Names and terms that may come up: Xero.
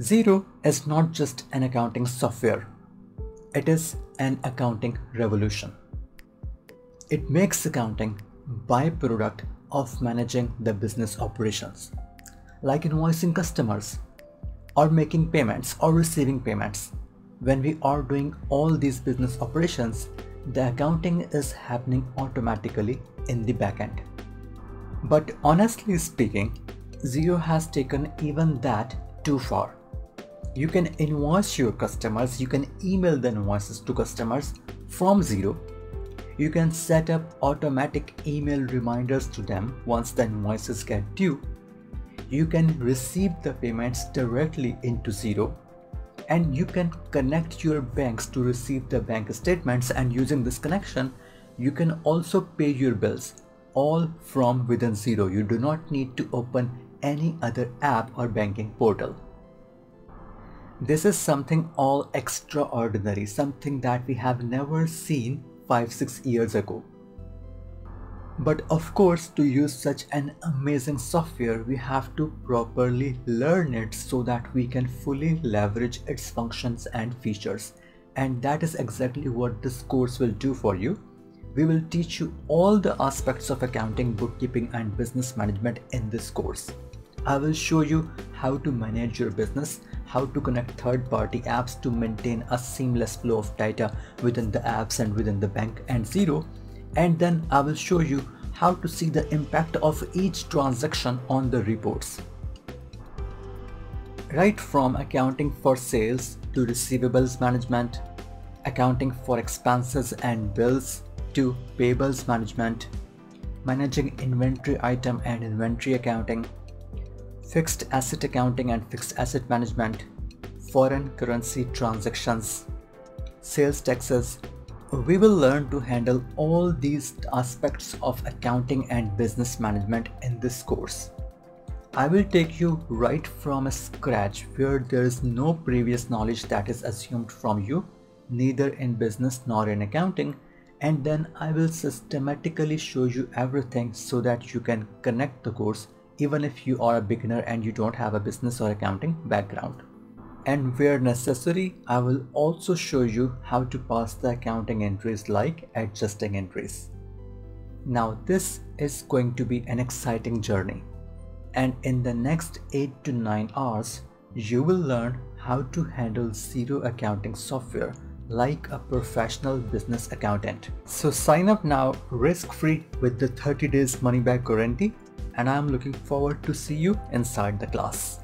Xero is not just an accounting software, it is an accounting revolution. It makes accounting a byproduct of managing the business operations, like invoicing customers, or making payments or receiving payments. When we are doing all these business operations, the accounting is happening automatically in the backend. But honestly speaking, Xero has taken even that too far. You can invoice your customers, you can email the invoices to customers from Xero. You can set up automatic email reminders to them once the invoices get due. You can receive the payments directly into Xero, and you can connect your banks to receive the bank statements, and using this connection, you can also pay your bills all from within Xero. You do not need to open any other app or banking portal. This is something all extraordinary, something that we have never seen 5-6 years ago. But of course, to use such an amazing software, we have to properly learn it so that we can fully leverage its functions and features. And that is exactly what this course will do for you. We will teach you all the aspects of accounting, bookkeeping, and business management in this course. I will show you how to manage your business, how to connect third-party apps to maintain a seamless flow of data within the apps and within the bank and Xero, and then I will show you how to see the impact of each transaction on the reports. Right from accounting for sales to receivables management, accounting for expenses and bills to payables management, managing inventory item and inventory accounting, fixed asset accounting and fixed asset management, foreign currency transactions, sales taxes. We will learn to handle all these aspects of accounting and business management in this course. I will take you right from scratch where there is no previous knowledge that is assumed from you, neither in business nor in accounting, and then I will systematically show you everything so that you can connect the course even if you are a beginner and you don't have a business or accounting background. And where necessary, I will also show you how to pass the accounting entries like adjusting entries. Now this is going to be an exciting journey. And in the next 8 to 9 hours, you will learn how to handle Xero accounting software like a professional business accountant. So sign up now risk-free with the 30 days money-back guarantee. And I'm looking forward to see you inside the class.